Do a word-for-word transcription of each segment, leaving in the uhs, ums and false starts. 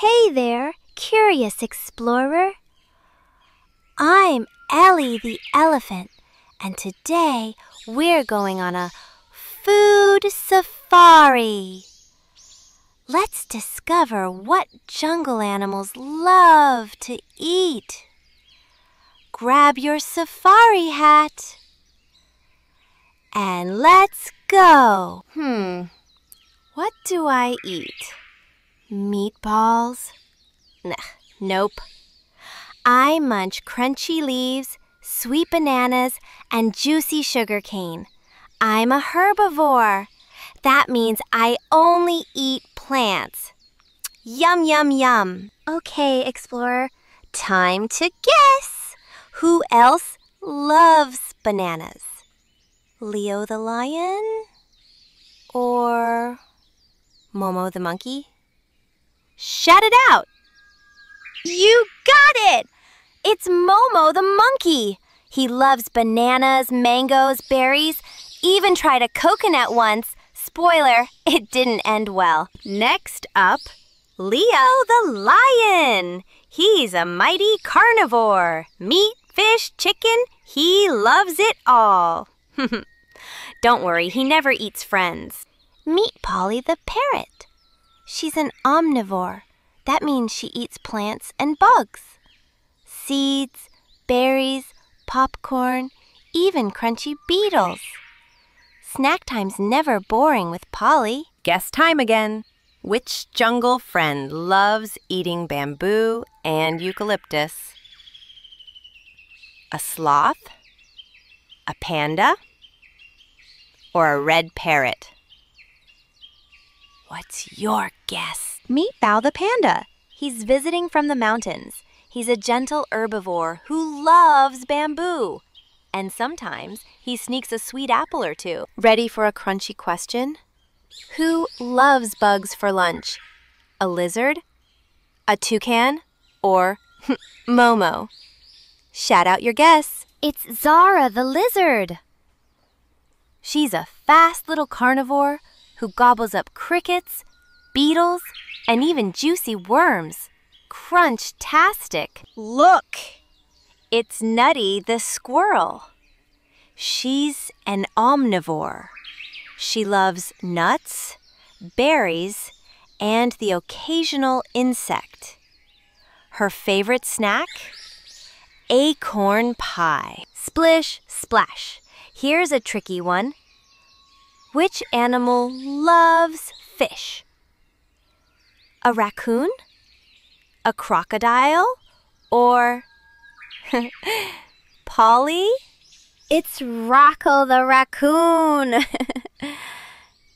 Hey there, curious explorer. I'm Ellie the elephant, and today we're going on a food safari. Let's discover what jungle animals love to eat. Grab your safari hat and let's go. Hmm, what do I eat? Meatballs? Nah, nope. I munch crunchy leaves, sweet bananas, and juicy sugarcane. I'm a herbivore. That means I only eat plants. Yum, yum, yum. Okay, explorer, time to guess. Who else loves bananas? Leo the lion? Or Momo the monkey? Shout it out! You got it! It's Momo the monkey. He loves bananas, mangoes, berries, even tried a coconut once. Spoiler, it didn't end well. Next up, Leo the lion. He's a mighty carnivore. Meat, fish, chicken, he loves it all. Don't worry, he never eats friends. Meet Polly the parrot. She's an omnivore. That means she eats plants and bugs. Seeds, berries, popcorn, even crunchy beetles. Snack time's never boring with Polly. Guess time again. Which jungle friend loves eating bamboo and eucalyptus? A sloth? A panda? Or a red parrot? What's your guess? Meet Bao the panda. He's visiting from the mountains. He's a gentle herbivore who loves bamboo. And sometimes he sneaks a sweet apple or two. Ready for a crunchy question? Who loves bugs for lunch? A lizard? A toucan? Or Momo? Shout out your guess. It's Zara the lizard. She's a fast little carnivore who gobbles up crickets, beetles, and even juicy worms. Crunch-tastic. Look! It's Nutty the squirrel. She's an omnivore. She loves nuts, berries, and the occasional insect. Her favorite snack? Acorn pie. Splish, splash. Here's a tricky one. Which animal loves fish? A raccoon? A crocodile? Or Polly? It's Rocco the raccoon.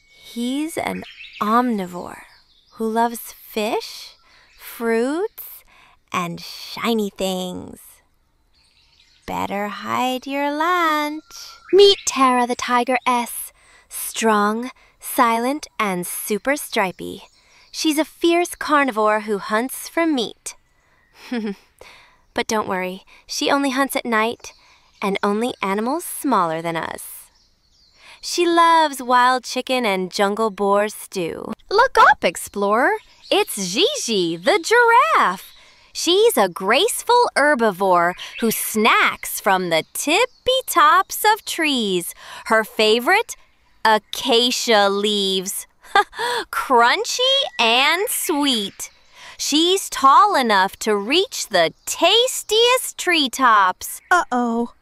He's an omnivore who loves fish, fruits, and shiny things. Better hide your lunch. Meet Tara the tigress. Strong, silent, and super stripy. She's a fierce carnivore who hunts for meat. But don't worry, she only hunts at night, and only animals smaller than us. She loves wild chicken and jungle boar stew. Look up, explorer! It's Gigi, the giraffe! She's a graceful herbivore who snacks from the tippy tops of trees. Her favorite? Acacia leaves. Crunchy and sweet. She's tall enough to reach the tastiest treetops. Uh-oh.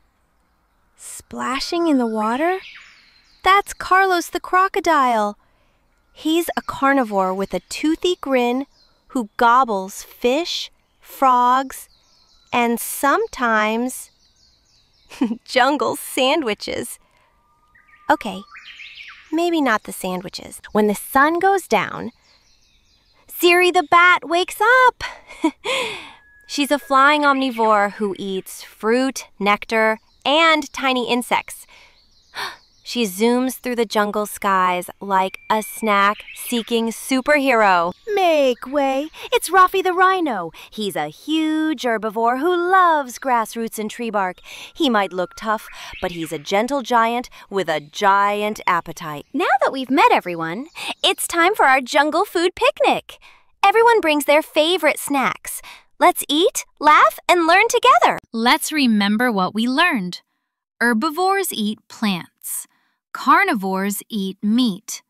Splashing in the water? That's Carlos the crocodile. He's a carnivore with a toothy grin who gobbles fish, frogs, and sometimes jungle sandwiches. Okay, maybe not the sandwiches. When the sun goes down, Siri the bat wakes up. She's a flying omnivore who eats fruit, nectar, and tiny insects. She zooms through the jungle skies like a snack-seeking superhero. Make way! It's Rafi the rhino. He's a huge herbivore who loves grass roots and tree bark. He might look tough, but he's a gentle giant with a giant appetite. Now that we've met everyone, it's time for our jungle food picnic. Everyone brings their favorite snacks. Let's eat, laugh, and learn together. Let's remember what we learned. Herbivores eat plants. Carnivores eat meat.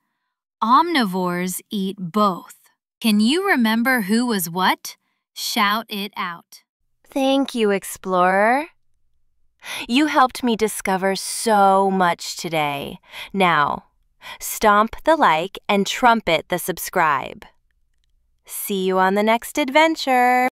Omnivores eat both. Can you remember who was what? Shout it out. Thank you, Explorer. You helped me discover so much today. Now, stomp the like and trumpet the subscribe. See you on the next adventure.